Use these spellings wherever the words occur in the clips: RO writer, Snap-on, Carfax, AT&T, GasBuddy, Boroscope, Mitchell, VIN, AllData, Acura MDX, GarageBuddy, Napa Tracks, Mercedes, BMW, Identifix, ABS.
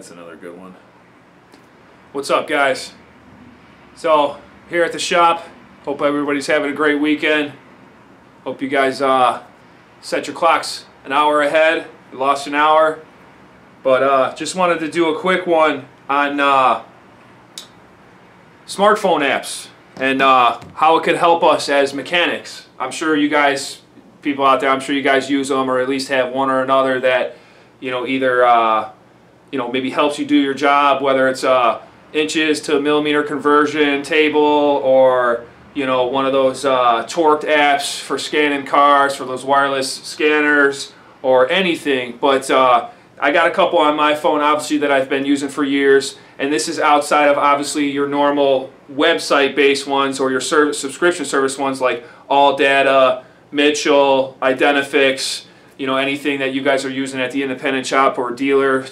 That's another good one. What's up, guys? So here at the shop, hope everybody's having a great weekend. Hope you guys set your clocks an hour ahead. We lost an hour, but just wanted to do a quick one on smartphone apps and how it could help us as mechanics. I'm sure you guys, people out there, I'm sure you guys use them, or at least have one or another that, you know, either you know, maybe helps you do your job, whether it's inches to millimeter conversion table, or you know, one of those torqued apps for scanning cars, for those wireless scanners, or anything. But I got a couple on my phone, obviously, that I've been using for years, and this is outside of obviously your normal website-based ones or your service, subscription service ones like AllData, Mitchell, Identifix, you know, anything that you guys are using at the independent shop or dealer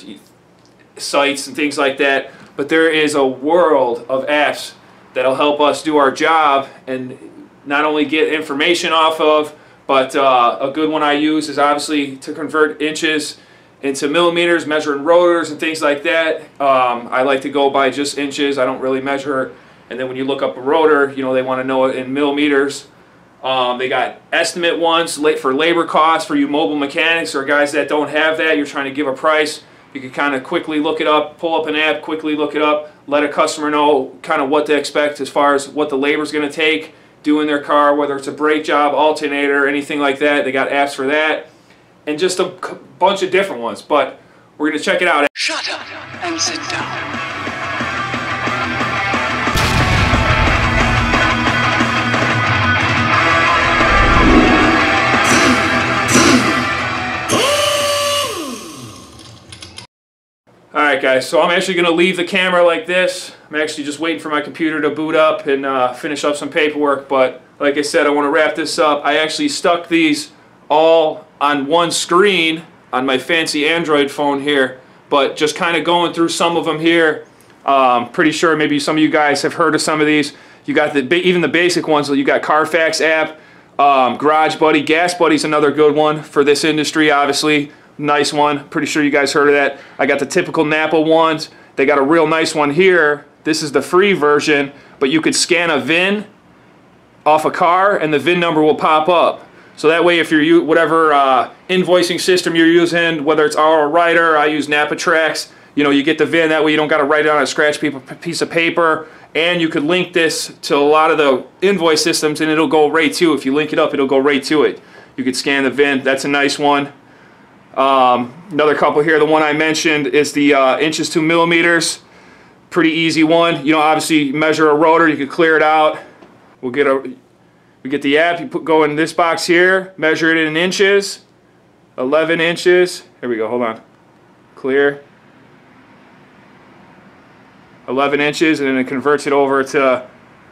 sites and things like that. But there is a world of apps that'll help us do our job and not only get information off of, but a good one I use is obviously to convert inches into millimeters, measuring rotors and things like that. I like to go by just inches. I don't really measure. And then when you look up a rotor, you know, they want to know it in millimeters. They got estimate ones for labor costs for you mobile mechanics or guys that don't have that. You're trying to give a price. You can kind of quickly look it up, pull up an app, quickly look it up, let a customer know kind of what to expect as far as what the labor is going to take, doing their car, whether it's a brake job, alternator, anything like that. They got apps for that. And just a bunch of different ones, but we're going to check it out. Shut up and sit down. Alright guys, so I'm actually going to leave the camera like this. I'm actually just waiting for my computer to boot up and finish up some paperwork, but like I said, I want to wrap this up. I actually stuck these all on one screen on my fancy Android phone here, but just kind of going through some of them here. Pretty sure maybe some of you guys have heard of some of these. You got even the basic ones. You got Carfax app, GarageBuddy, GasBuddy's another good one for this industry, obviously. Nice one. Pretty sure you guys heard of that. I got the typical Napa ones. They got a real nice one here. This is the free version, but you could scan a VIN off a car and the VIN number will pop up. So that way, if you're whatever invoicing system you're using, whether it's RO writer, I use Napa Tracks, you know, you get the VIN. That way you don't got to write it on a scratch piece of paper. And you could link this to a lot of the invoice systems and it'll go right to. If you link it up, it'll go right to it. You could scan the VIN. That's a nice one. Another couple here. The one I mentioned is the inches to millimeters. Pretty easy one. You know, obviously measure a rotor. You could clear it out. We get the app. You go in this box here. Measure it in inches. 11 inches. Here we go. Hold on. Clear. 11 inches, and then it converts it over to,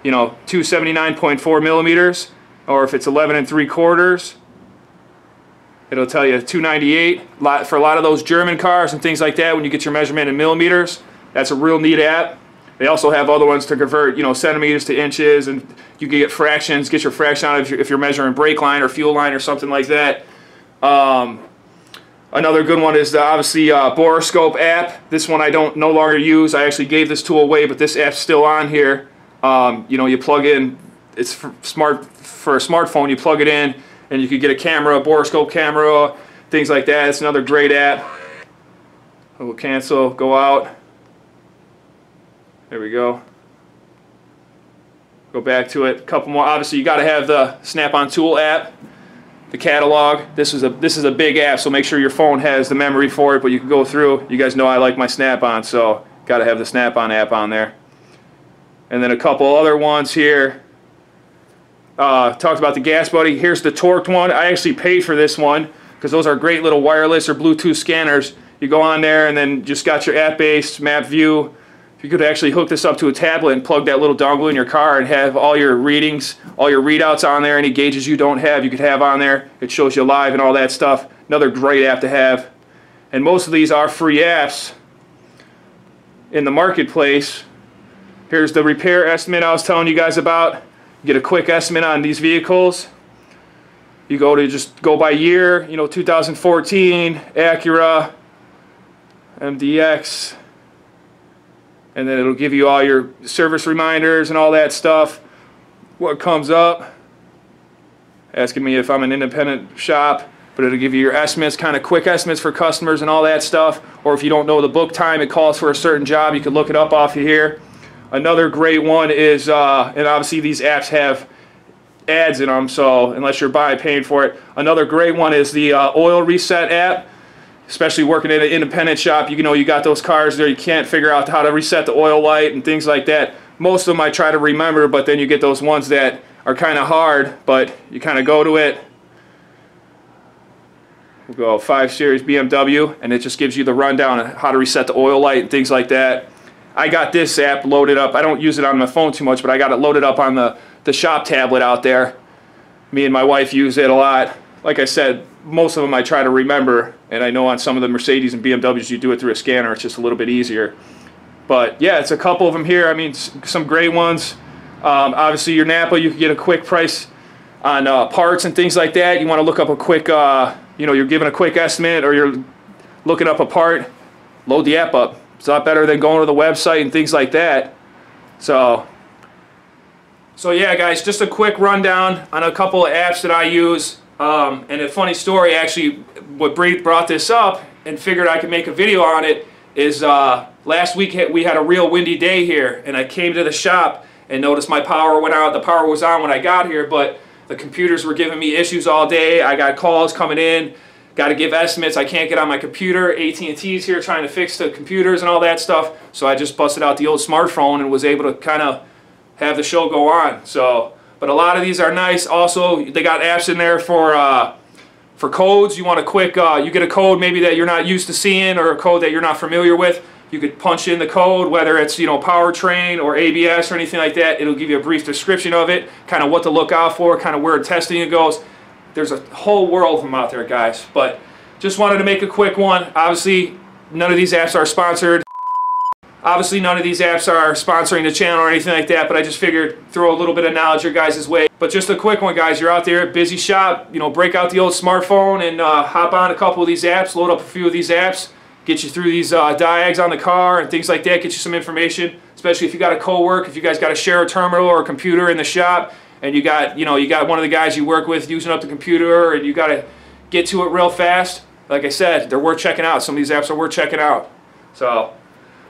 you know, 279.4 millimeters, or if it's 11 3/4. It'll tell you 298. For a lot of those German cars and things like that, when you get your measurement in millimeters, that's a real neat app. They also have other ones to convert, you know, centimeters to inches, and you can get fractions, get your fraction out if you're measuring brake line or fuel line or something like that. Another good one is the, obviously, Boroscope app. This one I don't no longer use. I actually gave this tool away, but this app's still on here. You know, you plug in, it's for a smartphone, you plug it in, and you could get a camera, a Boroscope camera, things like that. It's another great app. We'll cancel, go out. There we go. Go back to it. A couple more. Obviously, you got to have the Snap-on tool app, the catalog. This is a big app, so make sure your phone has the memory for it. But you can go through. You guys know I like my Snap-on, so got to have the Snap-on app on there. And then a couple other ones here. Talked about the GasBuddy. Here's the torqued one. I actually paid for this one because those are great little wireless or Bluetooth scanners. You go on there and then just got your app-based map view. If you could actually hook this up to a tablet and plug that little dongle in your car and have all your readings, all your readouts on there, any gauges you don't have, you could have on there. It shows you live and all that stuff. Another great app to have. And most of these are free apps in the marketplace. Here's the repair estimate I was telling you guys about. Get a quick estimate on these vehicles. You go to just go by year, you know, 2014 Acura MDX, and then it'll give you all your service reminders and all that stuff. What comes up, asking me if I'm an independent shop, but it'll give you your estimates, kind of quick estimates for customers and all that stuff. Or if you don't know the book time it calls for a certain job, you can look it up off of here. Another great one is, and obviously these apps have ads in them, so unless you're paying for it. Another great one is the oil reset app. Especially working at an independent shop, you know you got those cars there, you can't figure out how to reset the oil light and things like that. Most of them I try to remember, but then you get those ones that are kind of hard, but you kind of go to it. We'll go 5 Series BMW, and it just gives you the rundown on how to reset the oil light and things like that. I got this app loaded up. I don't use it on my phone too much, but I got it loaded up on the shop tablet out there. Me and my wife use it a lot. Like I said, most of them I try to remember, and I know on some of the Mercedes and BMWs you do it through a scanner. It's just a little bit easier. But yeah, it's a couple of them here. I mean, some great ones. Obviously your Napa, you can get a quick price on parts and things like that. You want to look up a quick, you know, you're giving a quick estimate or you're looking up a part, load the app up. It's a lot better than going to the website and things like that. So yeah, guys, just a quick rundown on a couple of apps that I use. And a funny story, actually, what brought this up and figured I could make a video on it is last week we had a real windy day here, and I came to the shop and noticed my power went out. The power was on when I got here, but the computers were giving me issues all day. I got calls coming in, got to give estimates. I can't get on my computer. AT&T's here trying to fix the computers and all that stuff, so I just busted out the old smartphone and was able to kind of have the show go on. So. But a lot of these are nice. Also, they got apps in there for codes. You want a quick, you get a code maybe that you're not used to seeing or a code that you're not familiar with. You could punch in the code, whether it's, you know, powertrain or ABS or anything like that. It'll give you a brief description of it, kind of what to look out for, kind of where testing it goes. There's a whole world of them out there, guys. But just wanted to make a quick one. Obviously, none of these apps are sponsored. Obviously, none of these apps are sponsoring the channel or anything like that, but I just figured throw a little bit of knowledge your guys' way. But just a quick one, guys. You're out there, busy shop, you know, break out the old smartphone and hop on a couple of these apps, load up a few of these apps, get you through these diags on the car and things like that, get you some information, especially if you got a co-work, if you guys got to share a terminal or a computer in the shop and you got, you know, you got one of the guys you work with using up the computer and you got to get to it real fast. Like I said, they're worth checking out. Some of these apps are worth checking out. So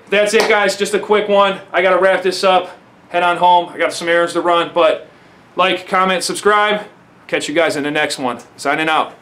that's it, guys. Just a quick one. I got to wrap this up, head on home. I got some errands to run, but like, comment, subscribe. Catch you guys in the next one. Signing out.